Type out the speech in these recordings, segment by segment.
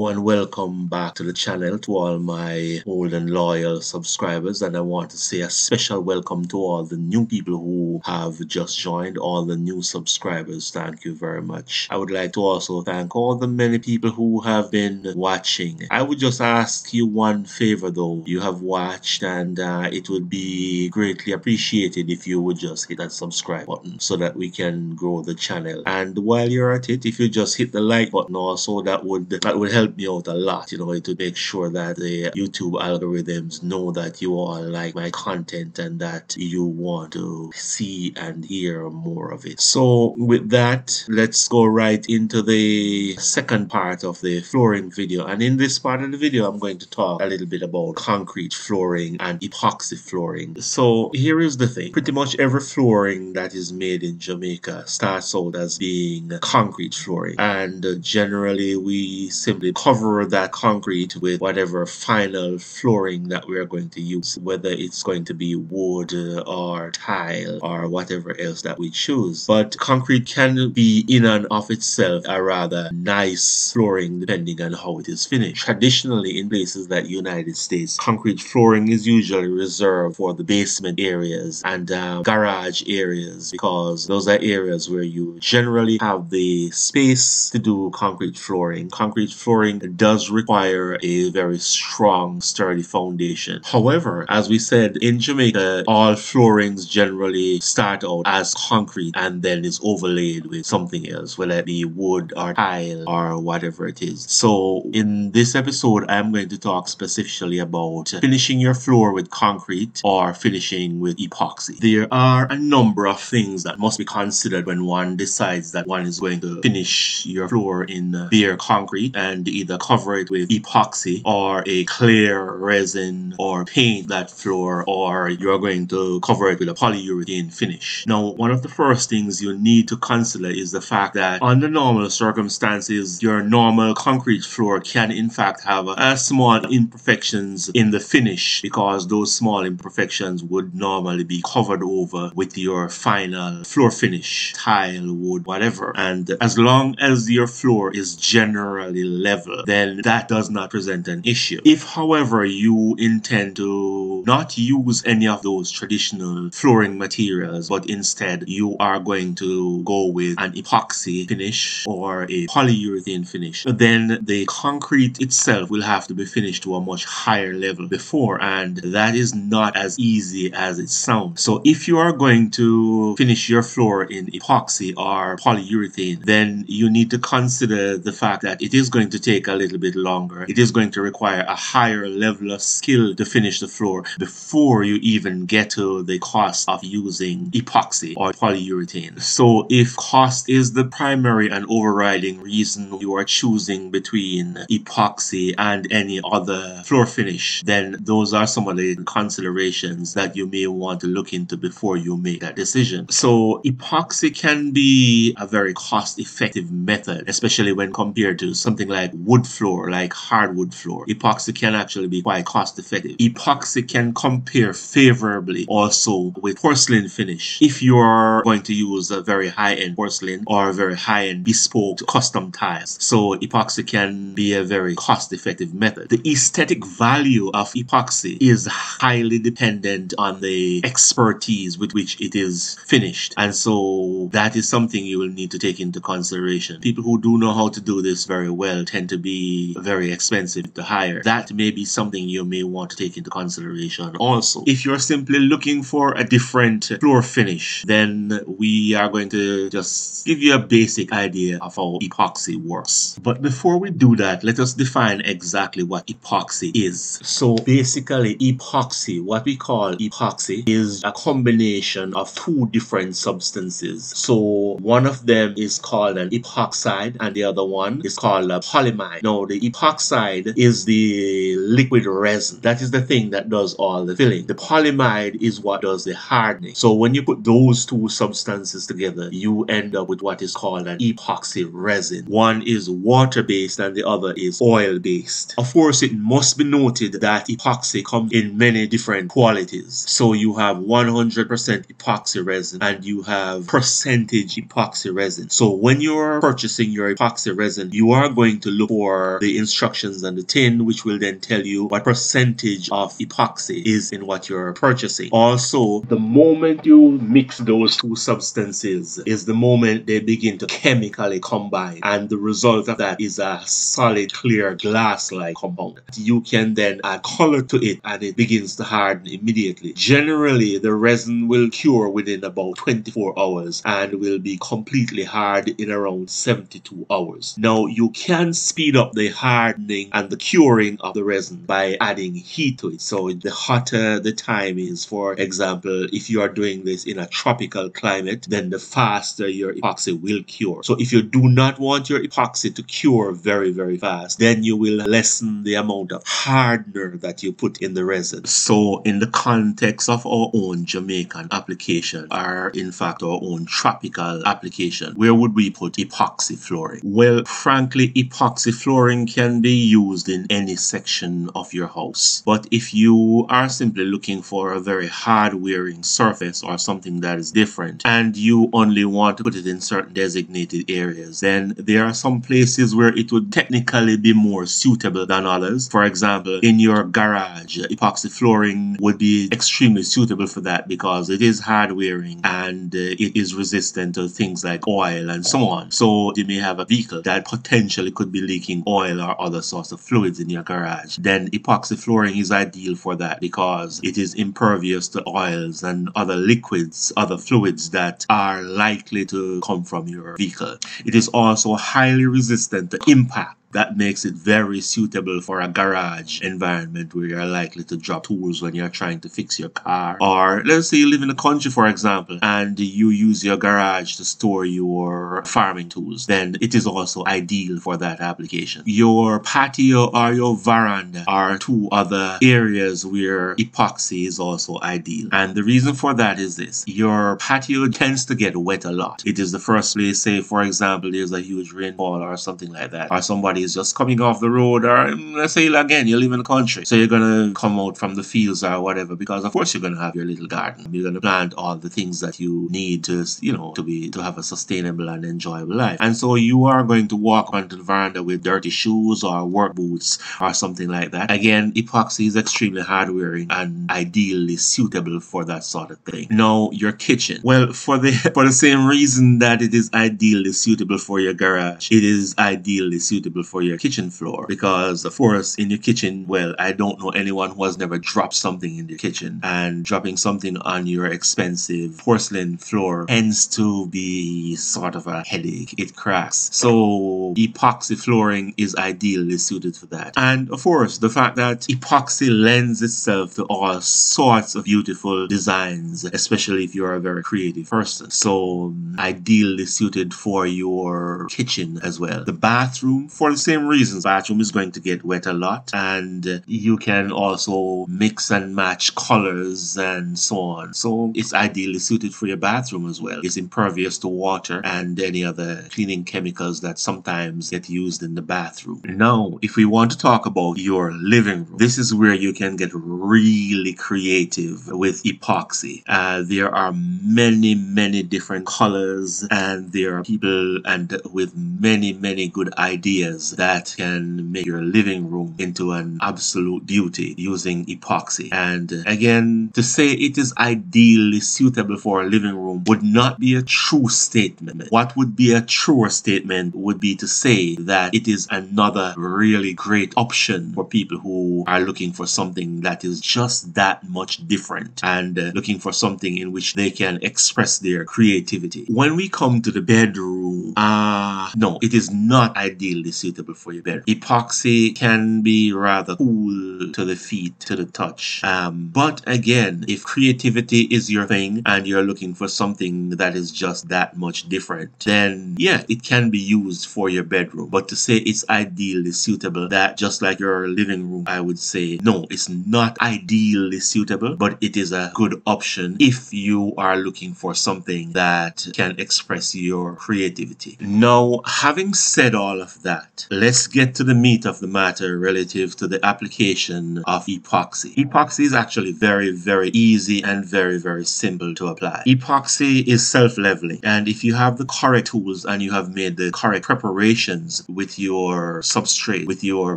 Hello and welcome back to the channel to all my old and loyal subscribers, and I want to say a special welcome to all the new people who have just joined, all the new subscribers. Thank you very much. I would like to also thank all the many people who have been watching. I would just ask you one favor though. You have watched, and it would be greatly appreciated if you would just hit that subscribe button so that we can grow the channel. And while you're at it, if you just hit the like button also, that would help me out a lot, you know, to make sure that the YouTube algorithms know that you all like my content and that you want to see and hear more of it. So with that, let's go right into the second part of the flooring video. And in this part of the video, I'm going to talk a little bit about concrete flooring and epoxy flooring. So here is the thing. Pretty much every flooring that is made in Jamaica starts out as being concrete flooring, and generally we simply cover that concrete with whatever final flooring that we are going to use, whether it's going to be wood or tile or whatever else that we choose. But concrete can be in and of itself a rather nice flooring depending on how it is finished. Traditionally, in places like the United States, concrete flooring is usually reserved for the basement areas and garage areas, because those are areas where you generally have the space to do concrete flooring. Concrete flooring does require a very strong, sturdy foundation. However, as we said, in Jamaica, all floorings generally start out as concrete and then is overlaid with something else, whether it be wood or tile or whatever it is. So in this episode, I'm going to talk specifically about finishing your floor with concrete or finishing with epoxy. There are a number of things that must be considered when one decides that one is going to finish your floor in bare concrete and either cover it with epoxy or a clear resin or paint that floor, or you're going to cover it with a polyurethane finish. Now, one of the first things you need to consider is the fact that under normal circumstances, your normal concrete floor can in fact have small imperfections in the finish, because those small imperfections would normally be covered over with your final floor finish, tile, wood, whatever. And as long as your floor is generally level, then that does not present an issue. If, however, you intend to not use any of those traditional flooring materials, but instead you are going to go with an epoxy finish or a polyurethane finish, then the concrete itself will have to be finished to a much higher level before, and that is not as easy as it sounds. So if you are going to finish your floor in epoxy or polyurethane, then you need to consider the fact that it is going to take a little bit longer. It is going to require a higher level of skill to finish the floor before you even get to the cost of using epoxy or polyurethane. So if cost is the primary and overriding reason you are choosing between epoxy and any other floor finish, then those are some of the considerations that you may want to look into before you make that decision. So epoxy can be a very cost-effective method, especially when compared to something like wood floor, like hardwood floor. Epoxy can actually be quite cost effective. Epoxy can compare favorably also with porcelain finish. If you are going to use a very high-end porcelain or very high-end bespoke custom tiles, so epoxy can be a very cost effective method. The aesthetic value of epoxy is highly dependent on the expertise with which it is finished, and so that is something you will need to take into consideration. People who do know how to do this very well tend to be very expensive to hire. That may be something you may want to take into consideration also. If you're simply looking for a different floor finish, then we are going to just give you a basic idea of how epoxy works. But before we do that, let us define exactly what epoxy is. So basically, epoxy, what we call epoxy, is a combination of two different substances. So one of them is called an epoxide and the other one is called a polyamide. Now, the epoxide is the liquid resin. That is the thing that does all the filling. The polyamide is what does the hardening. So when you put those two substances together, you end up with what is called an epoxy resin. One is water-based and the other is oil-based. Of course, it must be noted that epoxy comes in many different qualities. So you have 100% epoxy resin and you have percentage epoxy resin. So when you're purchasing your epoxy resin, you are going to look for the instructions on the tin, which will then tell you what percentage of epoxy is in what you're purchasing. Also, the moment you mix those two substances is the moment they begin to chemically combine, and the result of that is a solid, clear, glass-like compound. You can then add color to it and it begins to harden immediately. Generally, the resin will cure within about 24 hours and will be completely hard in around 72 hours. Now, you can speed up the hardening and the curing of the resin by adding heat to it. So the hotter the time is, for example, if you are doing this in a tropical climate, then the faster your epoxy will cure. So if you do not want your epoxy to cure very, very fast, then you will lessen the amount of hardener that you put in the resin. So in the context of our own Jamaican application, or in fact our own tropical application, where would we put epoxy flooring? Well, frankly, epoxy flooring can be used in any section of your house. But if you are simply looking for a very hard wearing surface or something that is different, and you only want to put it in certain designated areas, then there are some places where it would technically be more suitable than others. For example, in your garage, epoxy flooring would be extremely suitable for that because it is hard wearing and it is resistant to things like oil and so on. So you may have a vehicle that potentially could be leaking oil or other sorts of fluids in your garage. Then epoxy flooring is ideal for that because it is impervious to oils and other liquids, other fluids that are likely to come from your vehicle. It is also highly resistant to impact. That makes it very suitable for a garage environment where you're likely to drop tools when you're trying to fix your car. Or let's say you live in the country, for example, and you use your garage to store your farming tools. Then it is also ideal for that application. Your patio or your veranda are two other areas where epoxy is also ideal. And the reason for that is this. Your patio tends to get wet a lot. It is the first place, say for example, there's a huge rainfall or something like that. Or somebody is just coming off the road, or let's say again you live in the country, so you're gonna come out from the fields or whatever, because of course you're gonna have your little garden, you're gonna plant all the things that you need to, you know, to have a sustainable and enjoyable life. And so you are going to walk onto the veranda with dirty shoes or work boots or something like that. Again, epoxy is extremely hard wearing and ideally suitable for that sort of thing. Now, your kitchen, well, for the same reason that it is ideally suitable for your garage, it is ideally suitable for your kitchen floor, because of course in your kitchen, well, I don't know anyone who has never dropped something in their kitchen, and dropping something on your expensive porcelain floor tends to be sort of a headache. It cracks. So epoxy flooring is ideally suited for that. And of course, the fact that epoxy lends itself to all sorts of beautiful designs, especially if you're a very creative person. So ideally suited for your kitchen as well. The bathroom, for the same reasons, bathroom is going to get wet a lot, and you can also mix and match colors and so on. So it's ideally suited for your bathroom as well. It's impervious to water and any other cleaning chemicals that sometimes get used in the bathroom. Now, if we want to talk about your living room, this is where you can get really creative with epoxy. There are many, many different colors, and there are people and with many, many good ideas that can make your living room into an absolute beauty using epoxy. And again, to say it is ideally suitable for a living room would not be a true statement. What would be a truer statement would be to say that it is another really great option for people who are looking for something that is just that much different, and looking for something in which they can express their creativity. When we come to the bedroom, no, it is not ideally suitable for your bedroom. Epoxy can be rather cool to the feet, to the touch. But again, if creativity is your thing and you're looking for something that is just that much different, then yeah, it can be used for your bedroom. But to say it's ideally suitable, that just like your living room, I would say no, it's not ideally suitable, but it is a good option if you are looking for something that can express your creativity. Now, having said all of that, that, let's get to the meat of the matter relative to the application of epoxy. Epoxy is actually very, very easy and very, very simple to apply. Epoxy is self-leveling, and if you have the correct tools and you have made the correct preparations with your substrate, with your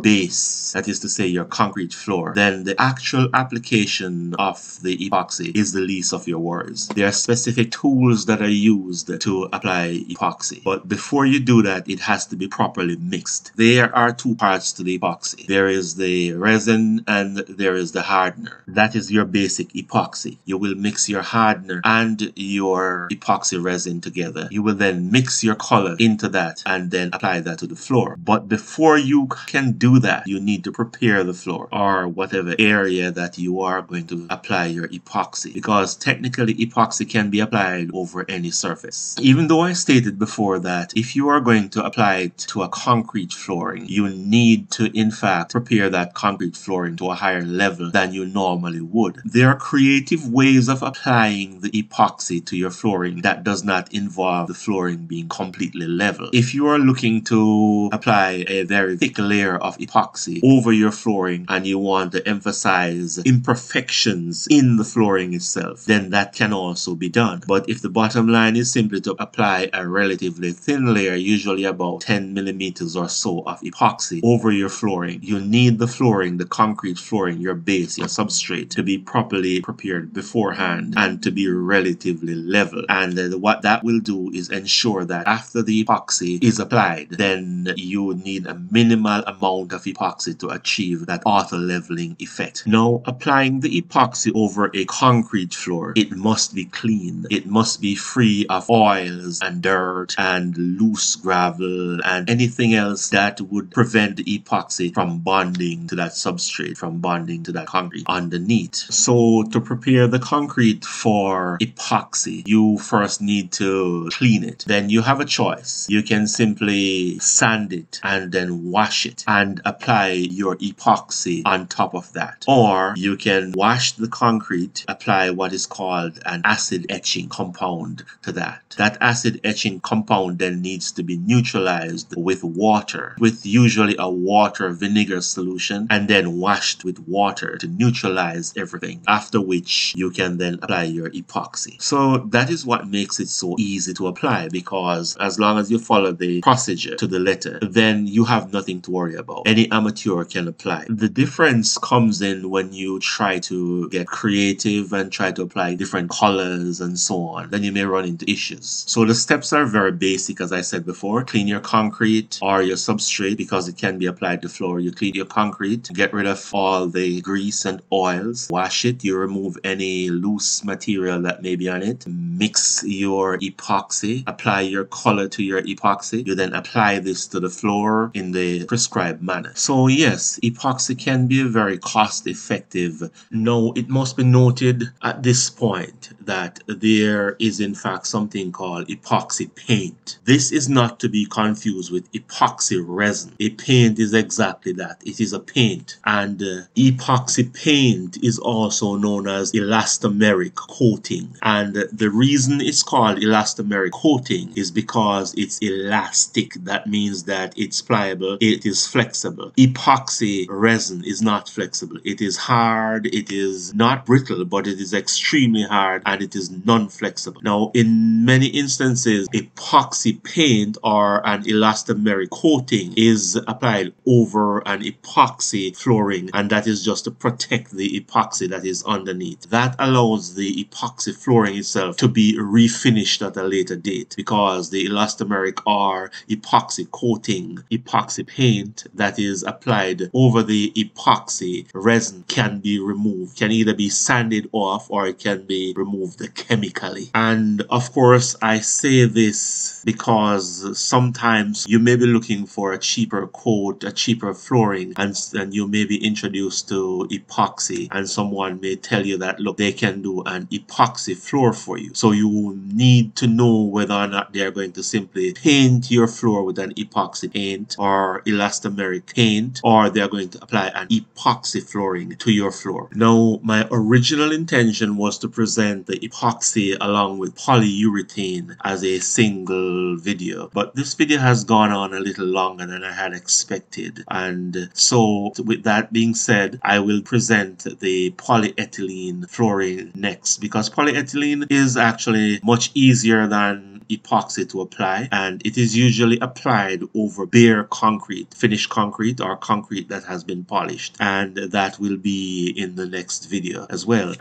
base, that is to say your concrete floor, then the actual application of the epoxy is the least of your worries. There are specific tools that are used to apply epoxy, but before you do that, it has to be properly mixed. There are two parts to the epoxy. There is the resin and there is the hardener. That is your basic epoxy. You will mix your hardener and your epoxy resin together. You will then mix your color into that and then apply that to the floor. But before you can do that, you need to prepare the floor or whatever area that you are going to apply your epoxy, because technically epoxy can be applied over any surface. Even though I stated before that if you are going to apply it to a concrete flooring, you need to in fact prepare that concrete flooring to a higher level than you normally would. There are creative ways of applying the epoxy to your flooring that does not involve the flooring being completely level. If you are looking to apply a very thick layer of epoxy over your flooring and you want to emphasize imperfections in the flooring itself, then that can also be done. But if the bottom line is simply to apply a relatively thin layer, usually about 10 millimeters or so of epoxy over your flooring, you need the flooring, the concrete flooring, your base, your substrate, to be properly prepared beforehand and to be relatively level. And what that will do is ensure that after the epoxy is applied, then you need a minimal amount of epoxy to achieve that auto leveling effect. Now, applying the epoxy over a concrete floor, it must be clean. It must be free of oils and dirt and loose gravel and anything else that would prevent the epoxy from bonding to that substrate, from bonding to that concrete underneath. So to prepare the concrete for epoxy, you first need to clean it. Then you have a choice. You can simply sand it and then wash it and apply your epoxy on top of that. Or you can wash the concrete, apply what is called an acid etching compound to that. That acid etching compound then needs to be neutralized with water, with usually a water vinegar solution, and then washed with water to neutralize everything, after which you can then apply your epoxy. So that is what makes it so easy to apply, because as long as you follow the procedure to the letter, then you have nothing to worry about. Any amateur can apply. The difference comes in when you try to get creative and try to apply different colors and so on. Then you may run into issues. So the steps are very basic, as I said before. Clean your concrete or your substrate, because it can be applied to floor. You clean your concrete, get rid of all the grease and oils, wash it, you remove any loose material that may be on it, mix your epoxy, apply your color to your epoxy, you then apply this to the floor in the prescribed manner. So yes, epoxy can be very cost effective. Now, it must be noted at this point that there is in fact something called epoxy paint. This is not to be confused with epoxy resin. A paint is exactly that. It is a paint, and epoxy paint is also known as elastomeric coating. And the reason it's called elastomeric coating is because it's elastic. That means that it's pliable, it is flexible. Epoxy resin is not flexible. It is hard, it is not brittle, but it is extremely hard and it is non-flexible. Now, in many instances, epoxy paint or an elastomeric coating is applied over an epoxy flooring, and that is just to protect the epoxy that is underneath. That allows the epoxy flooring itself to be refinished at a later date, because the elastomeric or epoxy coating, epoxy paint that is applied over the epoxy resin can be removed, can either be sanded off or it can be removed chemically. And of course, I say this because sometimes you may be looking for a cheaper coat, a cheaper flooring, and you may be introduced to epoxy, and someone may tell you that, look, they can do an epoxy floor for you. So you need to know whether or not they are going to simply paint your floor with an epoxy paint or elastomeric paint, or they are going to apply an epoxy flooring to your floor. Now, my original intention was to present the epoxy along with polyurethane as a single video, but this video has gone on a little longer than I had expected. And so with that being said, I will present the polyethylene flooring next, because polyethylene is actually much easier than epoxy to apply, and it is usually applied over bare concrete, finished concrete, or concrete that has been polished, and that will be in the next video as well.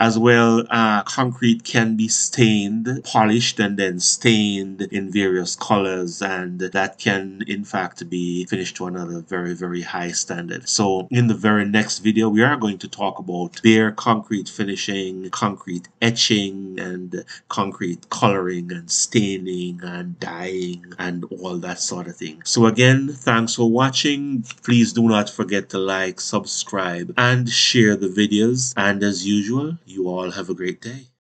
Concrete can be stained, polished, and then stained in various colors, and that can in fact be finished to another very, very high standard. So in the very next video, we are going to talk about bare concrete finishing, concrete etching, and concrete coloring and staining and dyeing and all that sort of thing. So again, thanks for watching. Please do not forget to like, subscribe, and share the videos. And as usual, you all have a great day.